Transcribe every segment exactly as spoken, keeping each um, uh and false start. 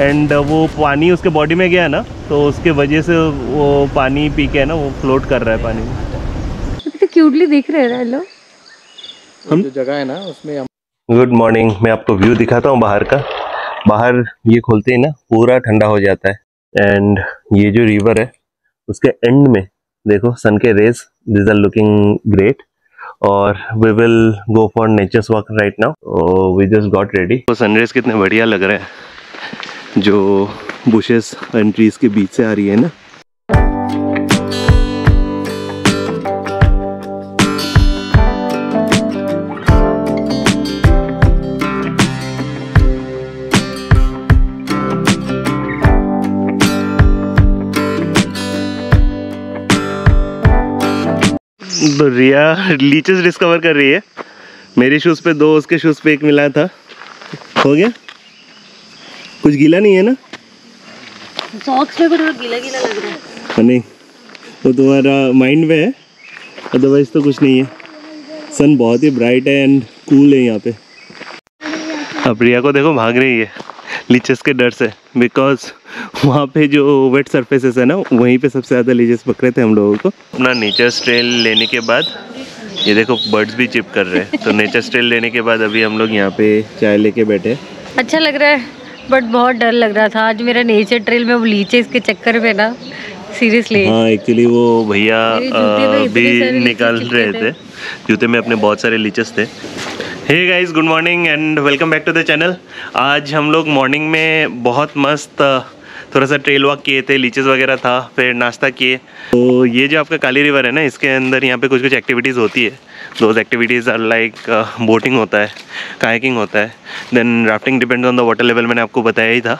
And वो पानी उसके बॉडी में गया ना, तो उसके वजह से वो पानी पी के है ना वो फ्लोट कर रहा है पानी में। कितने क्यूटली दिख रहे हैं लोग। हम जो जगह है ना उसमें। गुड मॉर्निंग, मैं आपको व्यू दिखाता हूँ बाहर का। बाहर ये खोलते ही ना पूरा ठंडा हो जाता है। एंड ये जो रिवर है उसके एंड में देखो सन के rays, this are looking great. और we will go for nature's walk right now. We just got ready. Sun rays कितने बढ़िया लग रहे हैं जो बुशेस एंड ट्रीज के बीच से आ रही है ना। तो रिया लीचेस डिस्कवर कर रही है। मेरे शूज़ पे दो, उसके शूज़ पे एक मिला था। हो गया, कुछ गीला नहीं है ना? सॉक्स में कुछ गीला गीला लग रहा है। नहीं, वो तो तुम्हारा माइंड में है, अदरवाइज तो कुछ नहीं है। सन बहुत ही ब्राइट है एंड कूल है यहाँ पे। अब रिया को देखो भाग रही है लीचेस के डर से, बिकॉज वहाँ पे जो वेट सरफेसेस है ना वहीं पे सबसे ज़्यादा लीचेस पकड़े थे हम लोगों को। अपना नेचर स्ट्रेल लेने के बाद ये देखो बर्ड्स भी चिप कर रहे हैं। तो नेचर स्ट्रेल लेने के बाद अभी हम लोग यहाँ पे चाय लेके बैठे। अच्छा लग रहा है बट बहुत डर लग रहा था आज मेरा नेचर ट्रेल में। वो लीचेस के चक्कर में ना सीरियसली, हाँ एक्चुअली वो भैया भी निकाल रहे थे, जूते में अपने बहुत सारे लीचेस थे। Hey guys, good morning and welcome back to the channel. आज हम लोग मॉर्निंग में बहुत मस्त थोड़ा सा ट्रेल वॉक किए थे, लीचेस वगैरह था, फिर नाश्ता किए। तो ये जो आपका काली रिवर है ना इसके अंदर यहाँ पे कुछ कुछ एक्टिविटीज़ होती है। Those activities are like boating होता है, कायाकिंग होता है, then rafting depends on the water level. मैंने आपको बताया ही था।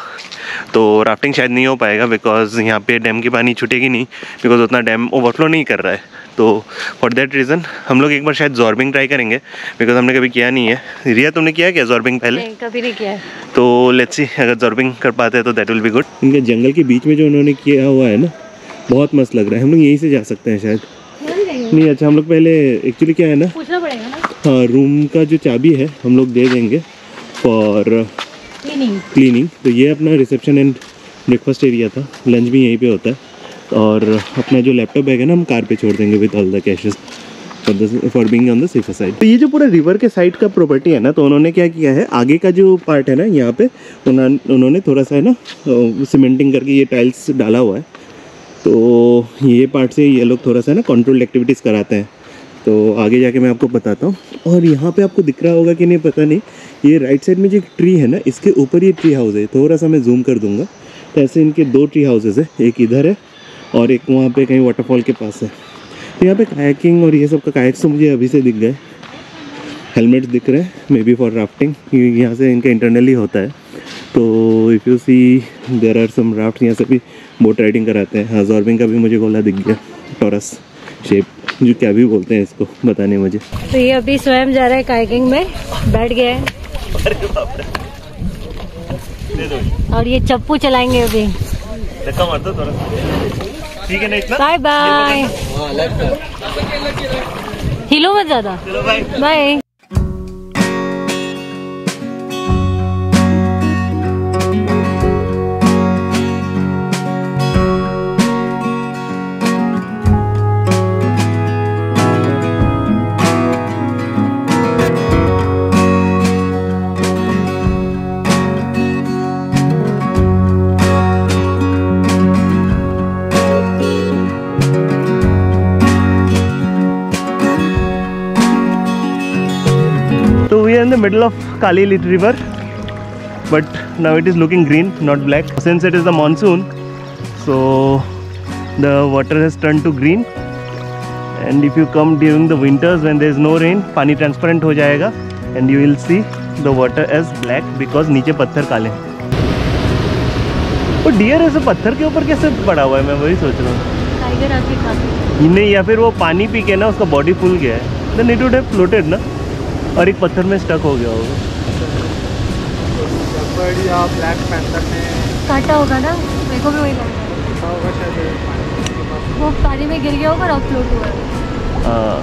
तो राफ्टिंग शायद नहीं हो पाएगा बिकॉज यहाँ पे डैम की पानी छूटेगी नहीं, बिकॉज उतना डैम ओवरफ्लो नहीं कर रहा है। तो फॉर देट रीज़न हम लोग एक बार शायद जॉर्बिंग ट्राई करेंगे बिकॉज हमने कभी किया नहीं है। रिया तुमने किया क्या जॉर्बिंग पहले? नहीं, कभी नहीं किया है। तो लेट्स सी अगर जॉर्बिंग कर पाते हैं तो देट विल बी गुड। इनके जंगल के बीच में जो उन्होंने किया हुआ है ना बहुत मस्त लग रहा है। हम लोग यहीं से जा सकते हैं शायद। नहीं, अच्छा हम लोग पहले एक्चुअली क्या है ना, पूछना पड़ेगा ना। हाँ, रूम का जो चाबी है हम लोग दे देंगे फॉर क्लीनिंग क्लीनिंग तो ये अपना रिसेप्शन एंड ब्रेकफास्ट एरिया था, लंच भी यहीं पे होता है। और अपना जो लैपटॉप बैग है ना हम कार पे छोड़ देंगे with all the cashes for being on the safer side. तो ये जो पूरा रिवर के साइड का प्रॉपर्टी है ना, तो उन्होंने क्या किया है, आगे का जो पार्ट है ना यहाँ पे उन्होंने थोड़ा सा है ना सीमेंटिंग करके ये टाइल्स डाला हुआ है। तो ये पार्ट से ये लोग थोड़ा सा ना कंट्रोल्ड एक्टिविटीज़ कराते हैं, तो आगे जाके मैं आपको बताता हूँ। और यहाँ पे आपको दिख रहा होगा कि नहीं पता नहीं, ये राइट साइड में जो ट्री है ना इसके ऊपर ये ट्री हाउस है। थोड़ा सा मैं जूम कर दूँगा। तो ऐसे इनके दो ट्री हाउसेस है, एक इधर है और एक वहाँ पे कहीं वाटरफॉल के पास है। तो यहाँ पे कायाकिंग और ये सब का कायक्स तो मुझे अभी से दिख गए, हेलमेट्स दिख रहे हैं मे बी फॉर राफ्टिंग, क्योंकि यहाँ से इनका इंटरनली होता है। तो if you see there are some raft, यहाँ से भी बोट राइडिंग कराते हैं। हाँ, जॉर्बिंग का भी मुझे गोला दिख गया, टॉरस शेप जो क्या भी बोलते हैं इसको, पता नहीं मुझे। तो ये अभी स्वयं जा रहा है कायाकिंग में, बैठ गया है और ये चप्पू चलाएंगे अभी। ठीक है ना, इतना बाय बाय, हिलो मत ज्यादा, bye. middle of Kali River, but now it is looking green, not black. Since it is the monsoon, so the water has turned to green. And if you come during the winters when there is no rain, पानी transparent हो जाएगा and you will see the water as black because नीचे पत्थर काले हैं। वो dear ऐसे पत्थर के ऊपर कैसे पड़ा हुआ है, मैं वही सोच रहा हूँ। टाइगर आके खाता है। नहीं, या फिर वो पानी पी के ना उसका बॉडी फूल गया है, then it would have floated ना, और एक पत्थर में स्टक हो गया होगा। ब्लैक पैंथर ने काटा होगा ना, मेरे को भी वही लगा। वो पानी में गिर गया होगा और फ्लोट हुआ। हाँ,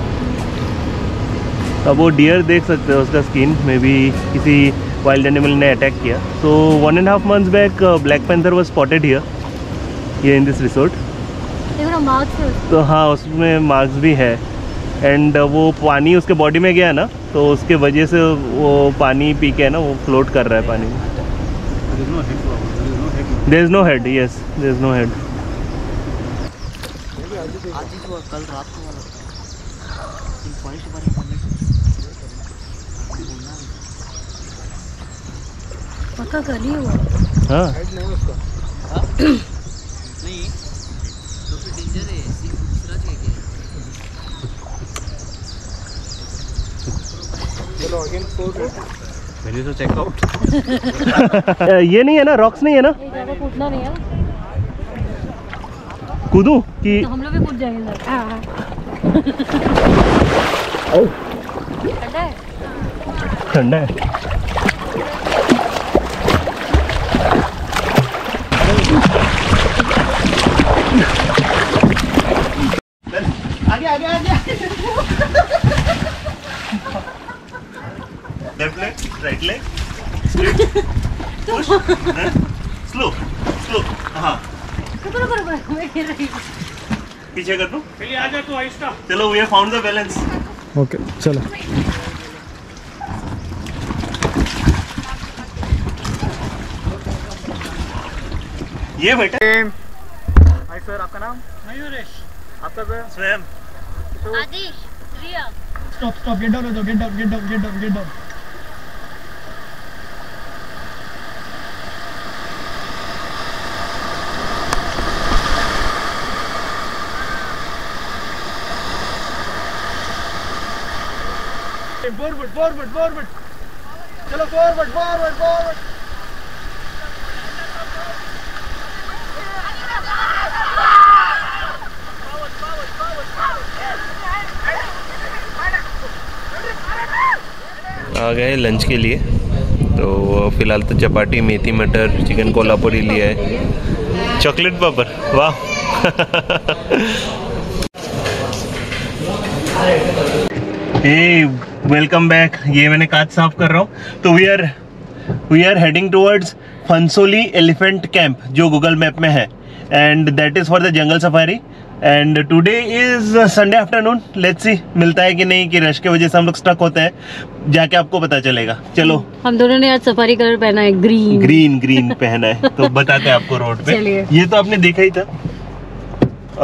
अब वो डियर देख सकते हो उसका स्किन, मे बी किसी वाइल्ड एनिमल ने अटैक किया। तो one and half months back black panther was spotted here ये इन दिस रिसोर्ट। तो हाँ उसमें मार्क्स भी है एंड वो पानी उसके बॉडी में गया ना तो उसके वजह से वो पानी पी के ना वो फ्लोट कर रहा है पानी में। There is no head, yes there is no head. पक्का कल ही हुआ। हाँ नहीं तो फिर डेंजर है दूसरा चलो तो चेकआउट। ये नहीं है ना, रॉक्स नहीं है ना, कूदना नहीं है। कूदू कि तो हम लोग भी कूद जाएंगे। ठंडा है आगे आगे आगे। Left leg, right leg, push, slow, slow, हाँ। करो करो करो, मैं गिर रही हूँ। पीछे कर दूँ? चलिए आ जा तू आहिस्ता। चलो we have found the balance. Okay, चलो। ये बेटा। हाय सर, आपका नाम? मयूरेश। आपका सर? स्वयं। आदिश, रिया। Stop, stop, get down, get down, get down, get down, get down. Forward, forward, forward. चलो forward, forward, forward. आ गए लंच के लिए। तो फिलहाल तो चपाती, मेथी मटर, चिकन कोल्हापुरी लिया है, चॉकलेट पापड़, वाह। Hey welcome back. ये मैंने काज साफ कर रहा हूँ। तो we are we are heading towards Phansoli elephant camp जो गूगल मैप में है and that is for the jungle safari and today is Sunday afternoon. Let's see मिलता है कि नहीं, कि रश के वजह से हम लोग स्टक होते हैं, जाके आपको पता चलेगा। चलो हम दोनों ने आज सफारी कलर पहना है, ग्रीन ग्रीन ग्रीन पहना है। तो बताते हैं आपको रोड पे। ये तो आपने देखा ही था। आ,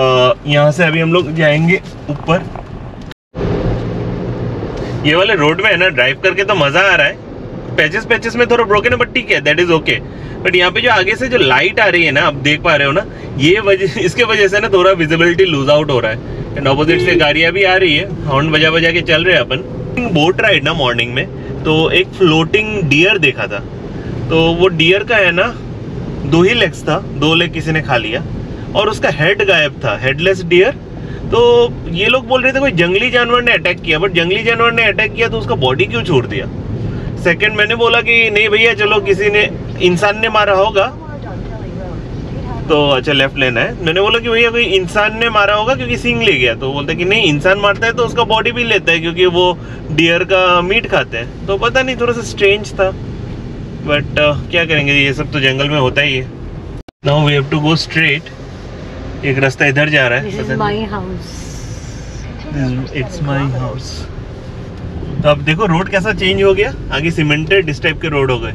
यहाँ से अभी हम लोग जाएंगे ऊपर। ये वाले रोड में है ना ड्राइव करके तो मजा आ रहा है। पैचेस पैचेस में थोड़ा ब्रोकन है बट ठीक है, दैट इज ओके। बट यहाँ पे जो आगे से जो लाइट आ रही है ना, आप देख पा रहे हो ना, ये वजह इसके वजह से ना थोड़ा विजिबिलिटी लूज आउट हो रहा है एंड ऑपोजिट से गाड़ियां भी आ रही है। हॉर्न बजा बजा के चल रहे हैं अपन। बोट राइड ना मॉर्निंग में तो एक फ्लोटिंग डियर देखा था। तो वो डियर का है ना दो ही लेग्स था, दो लेग किसी ने खा लिया और उसका हेड गायब था, हेडलेस डियर। तो ये लोग बोल रहे थे कोई जंगली जानवर ने अटैक किया, बट जंगली जानवर ने अटैक किया तो उसका बॉडी क्यों छोड़ दिया। सेकेंड मैंने बोला कि नहीं भैया चलो किसी ने इंसान ने मारा होगा। तो अच्छा लेफ्ट लेना है। मैंने बोला कि भैया कोई इंसान ने मारा होगा क्योंकि सींग ले गया। तो बोलते कि नहीं इंसान मारता है तो उसका बॉडी भी लेता है क्योंकि वो डियर का मीट खाते हैं। तो पता नहीं थोड़ा सा स्ट्रेंज था बट uh, क्या करेंगे, ये सब तो जंगल में होता ही है। Now we have to go straight. एक रास्ता इधर जा रहा है। This is my house, it's my house. तो अब देखो रोड कैसा चेंज हो गया। आगे सीमेंटेड इस टाइप के रोड हो गए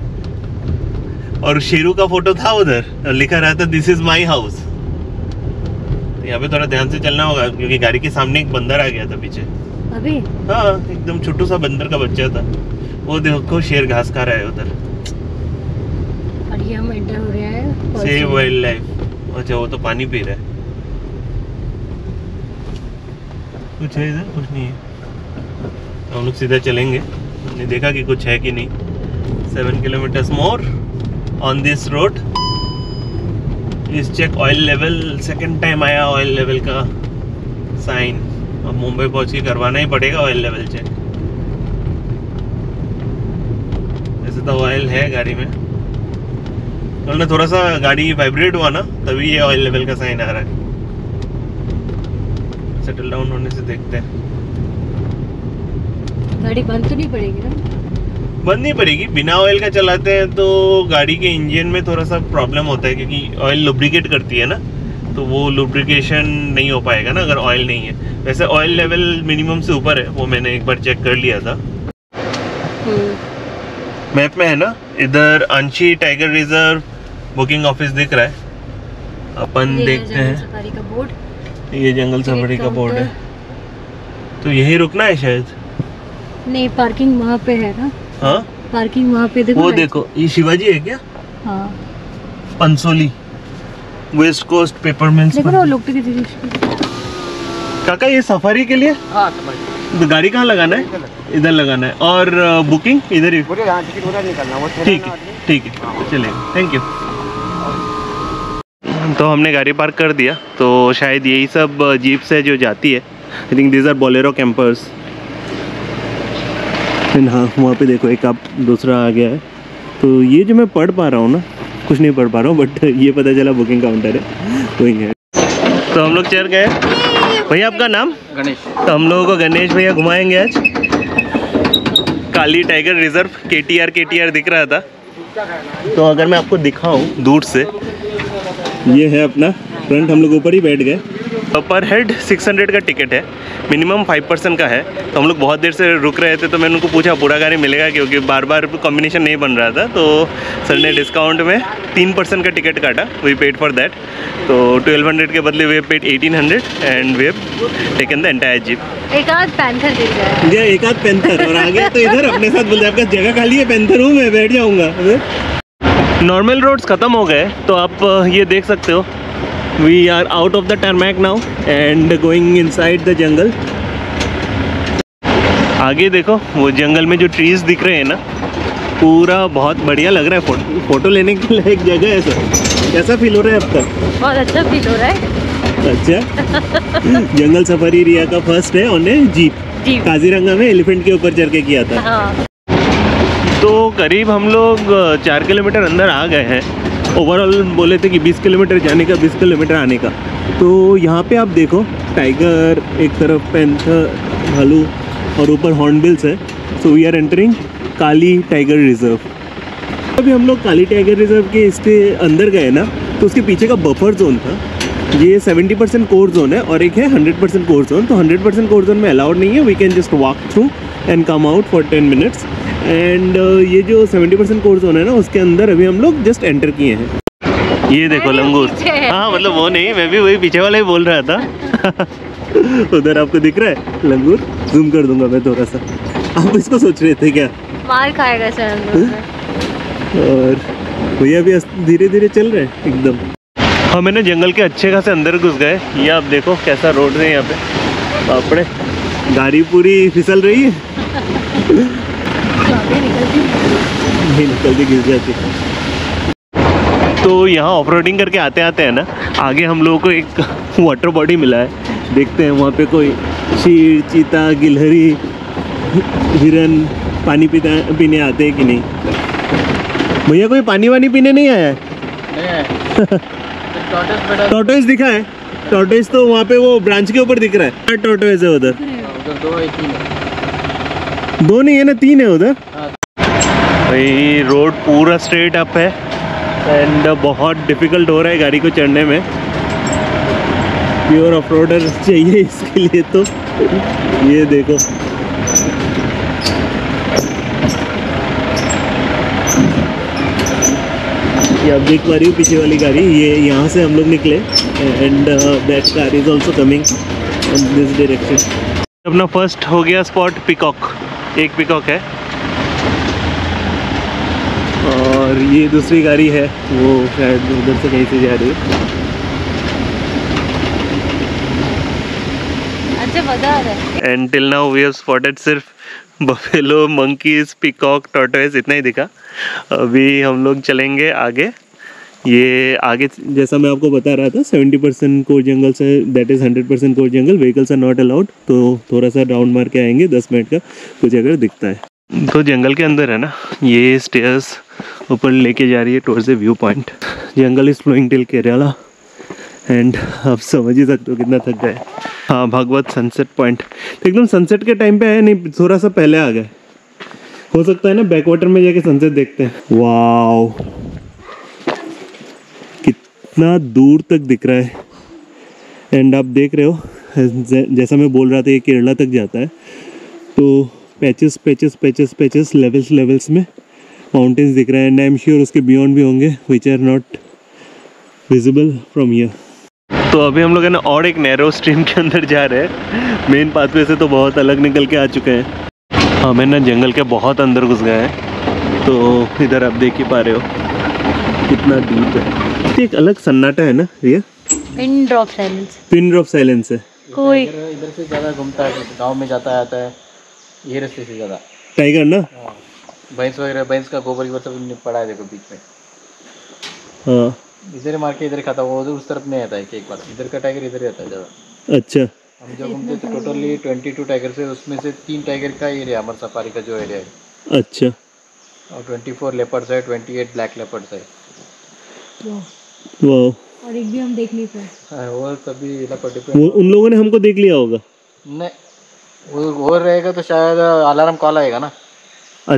और शेरू का फोटो था उधर, लिखा रहा था दिस इज माय हाउस। यहाँ पे थोड़ा ध्यान से चलना होगा क्योंकि गाड़ी के सामने एक बंदर आ गया था पीछे अभी। हाँ एकदम छोटू सा बंदर का बच्चा था वो। देखो शेर घास खा रहा है उधर। और ये हम एंटर हो रहे हैं सेव वाइल्ड लाइफ। अच्छा वो तो पानी पी रहा है। कुछ है इधर? कुछ नहीं है। हम लोग सीधा चलेंगे, हमने देखा कि कुछ है कि नहीं। Seven kilometres more on this road. Please check oil level. Second time आया oil level का sign. अब मुंबई पहुंच के करवाना ही पड़ेगा oil level check. वैसे तो oil है गाड़ी में, कल ना थोड़ा सा गाड़ी वाइब्रेट हुआ ना तभी ये oil level का sign आ रहा है। सेटल डाउन होने से देखते हैं। गाड़ी बंद तो नहीं पड़ेगी ना? बननी पड़ेगी। बिना ऑयल का चलाते हैं तो गाड़ी के इंजन में थोड़ा सा प्रॉब्लम होता है, क्योंकि ऑयल लुब्रिकेट करती है ना, तो वो लुब्रिकेशन नहीं हो पाएगा ना अगर ऑयल नहीं है। वैसे ऑयल लेवल मिनिमम से ऊपर है, वो मैंने एक बार चेक कर लिया था। मैप में है ना इधर अंशी टाइगर रिजर्व बुकिंग ऑफिस दिख रहा है। अपन देखते हैं, ये जंगल सफारी का बोर्ड है, तो यही रुकना है शायद। नहीं, पार्किंग वहाँ पे है ना। हाँ, पार्किंग वहाँ पे देखो, वो देखो, ये शिवाजी है क्या? हाँ, Pansoli west coast paper mills. देखो ना लोग तो कितने खुश। काका ये सफारी के लिए? हाँ, तो गाड़ी कहाँ लगाना है? इधर लगाना है। और बुकिंग इधर ही ठीक है, ठीक है, चलेगा, थैंक यू। तो हमने गाड़ी पार्क कर दिया, तो शायद यही सब जीप्स है जो जाती है। I think this are Bolero campers. And हाँ, वहाँ पे देखो एक आप दूसरा आ गया है। तो ये जो मैं पढ़ पा रहा हूँ ना, कुछ नहीं पढ़ पा रहा हूँ, बट ये पता चला बुकिंग काउंटर है, बुकिंग है। तो हम लोग चढ़ गए। भैया आपका नाम? गणेश। तो हम लोगों को गणेश भैया घुमाएंगे आज Kali tiger reserve. K T R K T R दिख रहा था, तो अगर मैं आपको दिखाऊँ दूर से, ये है अपना फ्रंट, हम लोग ऊपर ही बैठ गए। पर हेड सिक्स हंड्रेड का टिकट है, मिनिमम फाइव परसेंट का है। तो हम लोग बहुत देर से रुक रहे थे, तो मैंने उनको पूछा पूरा गाड़ी मिलेगा, क्योंकि बार बार कॉम्बिनेशन नहीं बन रहा था। तो सर ने डिस्काउंट में तीन परसेंट का टिकट काटा, वी पेड फॉर दैट। तो ट्वेल्व हंड्रेड के बदले we paid eighteen hundred and we taken the entire jeep. एक आध पैंथर दिख रहा है, एक आध पैंथर और आगे तो इधर अपने साथ बोलते हैं आपका जगह खाली है, पैंथर हूँ मैं, बैठ जाऊँगा। नॉर्मल रोड्स ख़त्म हो गए, तो आप ये देख सकते हो। We are out of the tarmac now and going inside the jungle. आगे देखो वो जंगल में जो ट्रीज़ दिख रहे हैं ना, पूरा बहुत बढ़िया लग रहा है। फोटो फोटो लेने के लिए एक जगह है सर। कैसा फील हो रहा है आपका? बहुत अच्छा फील हो रहा है। अच्छा। जंगल सफारी रिया का फर्स्ट है, उन्हें जीप काजीरंगा में एलिफेंट के ऊपर चढ़ के किया था। हाँ। तो करीब हम लोग चार किलोमीटर अंदर आ गए हैं। ओवरऑल बोले थे कि बीस किलोमीटर जाने का, बीस किलोमीटर आने का। तो यहाँ पे आप देखो टाइगर एक तरफ, पैंथर, भालू और ऊपर हॉर्नबिल्स है। So we are entering Kali tiger reserve. अभी हम लोग काली टाइगर रिजर्व के इसके अंदर गए ना, तो उसके पीछे का बफर जोन था। ये सेवेंटी परसेंट कोर जोन है और एक है हंड्रेड परसेंट कोर जोन। तो हंड्रेड परसेंट कोर जोन में अलाउड नहीं है, we can just walk through and come out for ten minutes. And uh, ये जो सेवेंटी परसेंट कोर्स होना है ना, उसके अंदर अभी हम लोग जस्ट एंटर किए हैं। ये देखो लंगूर। हाँ, मतलब वो नहीं, मैं भी वही पीछे वाला ही बोल रहा था। उधर आपको दिख रहा है लंगूर? जूम कर दूंगा मैं थोड़ा सा। आप इसको सोच रहे थे क्या मार खाएगा सर लंगूर? और भैया भी धीरे धीरे चल रहे हैं एकदम। हम है ना जंगल के अच्छे खासे अंदर घुस गए। ये आप देखो कैसा रोड है यहाँ पे, आपने गाड़ी पूरी फिसल रही है। नहीं निकलती, गिर जाती। तो यहाँ ऑफ रोडिंग करके आते आते हैं ना, आगे हम लोगों को एक वाटर बॉडी मिला है। देखते हैं वहाँ पे कोई शेर, चीता, गिलहरी, हिरन पानी पीता पीने आते हैं कि नहीं। भैया कोई पानी वानी पीने नहीं आया है? टॉर्टोइस दिखा है। टॉर्टोइस तो वहाँ पे वो ब्रांच के ऊपर दिख रहा है। टॉर्टोइस है उधर, दो नहीं है ना, तीन है उधर। भाई रोड पूरा स्ट्रेट अप है एंड बहुत डिफिकल्ट हो रहा है गाड़ी को चढ़ने में। प्योर ऑफ रोडर चाहिए इसके लिए। तो ये देखो ये आप देख पा रही हो पीछे वाली गाड़ी, ये यहाँ से हम लोग निकले and that car is also coming in this direction. अपना फर्स्ट हो गया स्पॉट पिकॉक। एक पिकॉक है और ये दूसरी गाड़ी है, वो शायद उधर से कहीं से जा रही है। अच्छा मजा आ रहा है। And till now we have spotted सिर्फ बफेलो, मंकीज, पिकॉक, टॉर्टोइस, इतना ही दिखा। अभी हम लोग चलेंगे आगे। ये आगे जैसा मैं आपको बता रहा था, सेवेंटी परसेंट कोर जंगल से that is hundred percent core jungle, vehicles are not allowed. तो थोड़ा सा राउंड मार के आएंगे, दस मिनट का कुछ अगर दिखता है। तो जंगल के अंदर है ना, ये स्टेयर्स ऊपर लेके जा रही है towards a view point. Jungle is flowing till Kerala and आप समझ ही सकते हो कितना थक गए। हाँ, भागवत सनसेट पॉइंट एकदम सनसेट के टाइम पे है, नहीं थोड़ा सा पहले आ गए। हो सकता है ना बैक वाटर में जाके सनसेट देखते हैं। वाओ कितना दूर तक दिख रहा है। एंड आप देख रहे हो जैसा मैं बोल रहा था ये केरला तक जाता है, तो patches patches patches patches levels levels में माउंटेन्स दिख रहे हैं। एंड आई एम श्योर उसके बियॉन्ड भी होंगे which are not visible from here. तो अभी हम लोग है ना और एक नैरो स्ट्रीम के अंदर जा रहे हैं। मेन पाथवे से तो बहुत अलग निकल के आ चुके हैं हम, है ना जंगल के बहुत अंदर घुस गए हैं। तो इधर आप देख ही पा रहे हो कितना डीप है, एक अलग सन्नाटा है ना Riya, pin drop silence, pin drop silence है। कोई इधर से ज़्यादा घूमता है, गाँव में जाता आता है ये रास्ते से ज़्यादा। टाइगर ना, भैंस वगैरह, भैंस का गोबर गोबर सब पड़ा है देखो बीच में। हाँ इधर मार के इधर खाता हुआ उस तरफ नहीं आता है कि एक बार इधर का टाइगर इधर ही आता है ज़्यादा। अच्छा हम जो घूमते थे टोटली ट्वेंटी टू टाइगर से उसमें से तीन टाइगर का एरिया हमारे सफारी का जो एरिया है। अच्छा और ट्वेंटी फोर लेपर्ड्स है, ट्वेंटी एट ब्लैक लेपर्ड्स है। वाह और एक भी हम देख लिए थे वो तभी वो उन लोगों ने हमको देख लिया होगा। नहीं वो वो रहेगा तो शायद अलार्म कॉल आएगा ना।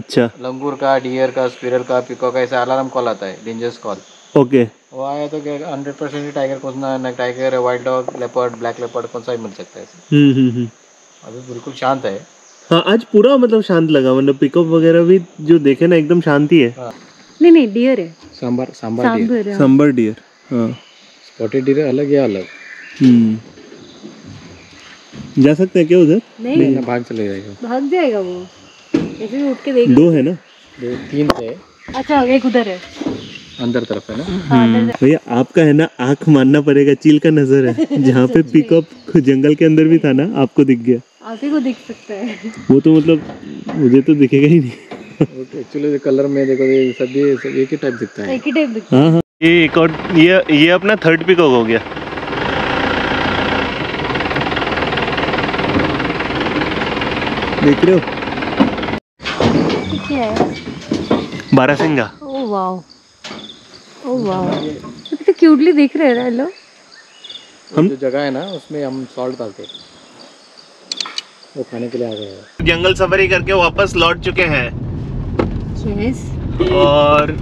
अच्छा लंगूर का, डियर का, स्क्विरल का, पिकॉक का ऐसा अलार्म कॉल आता है, डेंजरस कॉल। ओके वो आया तो हंड्रेड परसेंट टाइगर कौन सा ना, tiger, wild dog, leopard, black leopard कौन सा ही मिल सकता है। हम्म हम्म अभी बिल्कुल शांत है। हाँ आज पूरा मतलब शांत लगा, मतलब पिकअप वगैरह भी जो देखे ना एकदम शांति है। हाँ। नहीं नहीं डियर है, sambar sambar deer, sambar deer. हाँ स्पॉटेड डियर अलग या अलग। हम्म जा सकते हैं क्या उधर? नहीं ना भाग चले जाएगा, भाग जाएगा वो ऐसे भी उठ के देख। दो है ना, दो तीन है। अच्छा एक उधर है अंदर तरफ है ना। भैया आपका है ना आंख मानना पड़ेगा, चील का नजर है। जहाँ पे पिकअप जंगल के अंदर भी था ना, आपको दिख गया। आप ही को दिख सकता है वो तो, मतलब मुझे तो दिखेगा ही नहीं। एक्चुअली कलर में देखो ये सब ये सब एक ही टाइप दिखता है, एक ही टाइप दिखता है। हाँ हाँ ये एक और ये ये अपना थर्ड पिकॉक हो गया। देख रहे हो बारासिंगा। ओह वाओ ओह वाह कितना क्यूटली दिख रहे हैं लोग। हम जो जगह है ना उसमें हम सॉल्ट डालते हैं, वो खाने के लिए आ गए हैं। जंगल सफारी करके वापस लौट चुके हैं। yes. और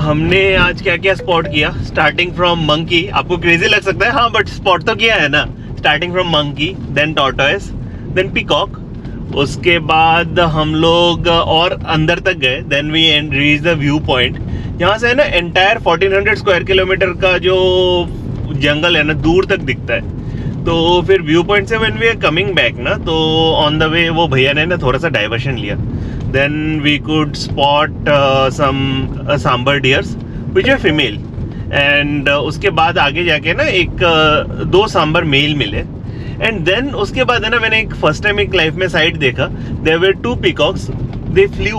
हमने आज क्या क्या स्पॉट किया, स्टार्टिंग फ्रॉम मंकी। आपको क्रेजी लग सकता है हाँ, बट स्पॉट तो किया है ना। Starting from monkey, then tortoise, then peacock, उसके बाद हम लोग और अंदर तक गए। Then we and reach the view point. यहाँ से है ना एंटायर चौदह सौ स्क्वायर किलोमीटर का जो जंगल है ना दूर तक दिखता है। तो फिर व्यू पॉइंट से when we are coming back ना, तो ऑन द वे वो भैया ने ना थोड़ा सा डाइवर्शन लिया। Then we could spot some sambar deers which are female. And उसके बाद आगे जाके ना एक uh, दो सांबर मेल मिले। एंड देन उसके बाद है ना मैंने एक फर्स्ट टाइम एक लाइफ में साइट देखा, there were two peacocks, they flew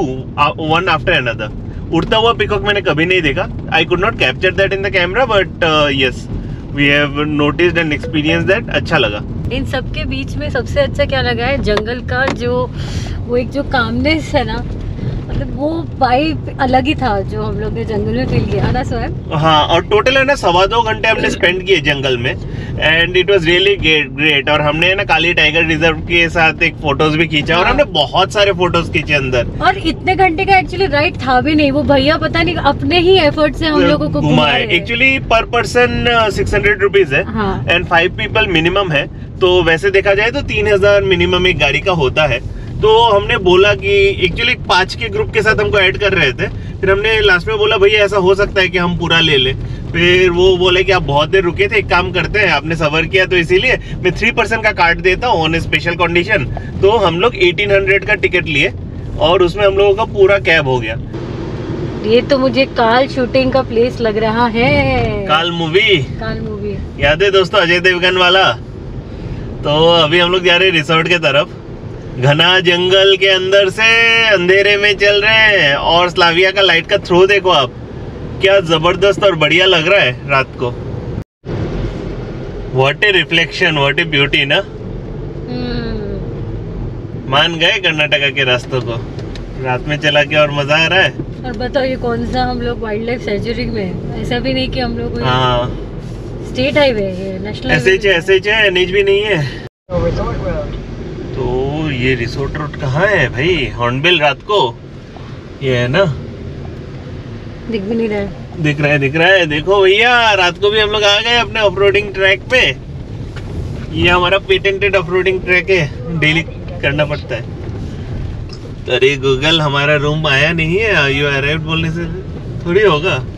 one after another. उड़ता हुआ पिकॉक मैंने कभी नहीं देखा। I could not capture that in the camera, but yes we have noticed and experience that. अच्छा लगा। इन सब के बीच में सबसे अच्छा क्या लगा है जंगल का जो वो एक जो कामनेस है ना, मतलब वो वाइब अलग ही था जो हम लोग ने जंगल में फील किया ना स्वयं। हाँ और टोटल है ना सवा दो घंटे हमने स्पेंड किए जंगल में and it was really great. और हमने ना काली टाइगर रिजर्व के साथ एक फोटोज भी खींचा। हाँ। और हमने बहुत सारे फोटोज खींचे अंदर। और इतने घंटे का एक्चुअली राइड था भी नहीं, वो भैया पता नहीं अपने ही एफर्ट से हम लोगों को घुमाए। Actually per person six hundred rupees है एंड फाइव पीपल मिनिमम है, तो वैसे देखा जाए तो तीन हजार मिनिमम एक गाड़ी का होता है। तो हमने बोला कि एक्चुअली पाँच के ग्रुप के साथ हमको ऐड कर रहे थे, फिर हमने लास्ट में बोला भैया ऐसा हो सकता है कि हम पूरा ले लें। फिर वो बोले कि आप बहुत देर रुके थे, एक काम करते हैं आपने सवर किया तो इसीलिए मैं थ्री परसेंट का कार्ड देता हूँ ऑन ए स्पेशल कंडीशन। तो हम लोग एटीन हंड्रेड का टिकट लिए और उसमें हम लोगों का पूरा कैब हो गया। ये तो मुझे काल शूटिंग का प्लेस लग रहा है, काल मूवी, काल मूवी याद है दोस्तों अजय देवगन वाला। तो अभी हम लोग जा रहे हैं रिसोर्ट के तरफ। घना जंगल के अंदर से अंधेरे में चल रहे हैं और स्लाविया का लाइट का थ्रो देखो आप, क्या जबरदस्त और बढ़िया लग रहा है रात को। What a reflection, what a beauty ना। hmm. मान गए कर्नाटका के रास्तों को, रात में चला के और मजा आ रहा है। और बताओ ये कौन सा हम लोग वाइल्ड लाइफ सैंक्चुअरी में, ऐसा भी नहीं कि हम लोग स्टेट हाईवे है, नेशनल एसएच है, एसएच है, एनएच भी नहीं है। तो ये रिसोर्ट रोड कहाँ है भाई? हॉर्नबिल रात को ये है ना, दिख भी नहीं रहा है। दिख रहा है, दिख रहा है। देखो भैया, रात को भी हम लोग आ गए अपने ऑफरोडिंग ट्रैक पे। ये हमारा पेटेंटेड ऑफरोडिंग ट्रैक है, डेली करना पड़ता है। अरे गूगल, हमारा रूम आया नहीं है, यू अराइव्ड बोलने से थोड़ी होगा।